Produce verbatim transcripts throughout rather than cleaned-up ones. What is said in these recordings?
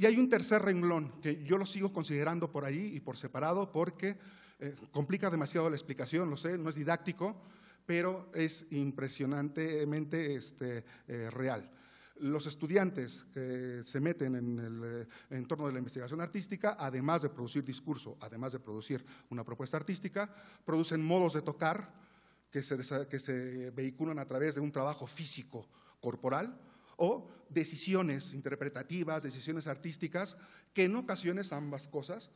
Y hay un tercer renglón que yo lo sigo considerando por ahí y por separado porque eh, complica demasiado la explicación, lo sé, no es didáctico, pero es impresionantemente este, eh, real. Los estudiantes que se meten en el entorno de la investigación artística, además de producir discurso, además de producir una propuesta artística, producen modos de tocar que se, que se vehiculan a través de un trabajo físico corporal o decisiones interpretativas, decisiones artísticas, que en ocasiones ambas cosas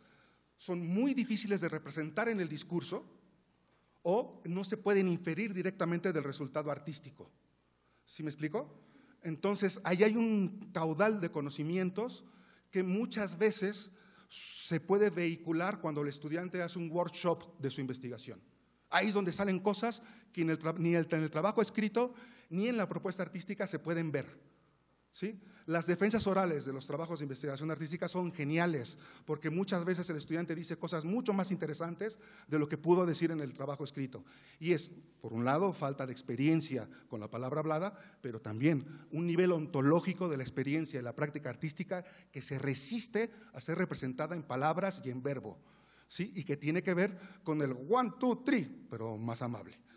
son muy difíciles de representar en el discurso o no se pueden inferir directamente del resultado artístico. ¿Sí me explico? Entonces, ahí hay un caudal de conocimientos que muchas veces se puede vehicular cuando el estudiante hace un workshop de su investigación. Ahí es donde salen cosas que en el ni el, en el trabajo escrito ni en la propuesta artística se pueden ver. ¿Sí? Las defensas orales de los trabajos de investigación artística son geniales, porque muchas veces el estudiante dice cosas mucho más interesantes de lo que pudo decir en el trabajo escrito. Y es, por un lado, falta de experiencia con la palabra hablada, pero también un nivel ontológico de la experiencia y la práctica artística que se resiste a ser representada en palabras y en verbo, ¿sí? Y que tiene que ver con el one, two, three, pero más amable.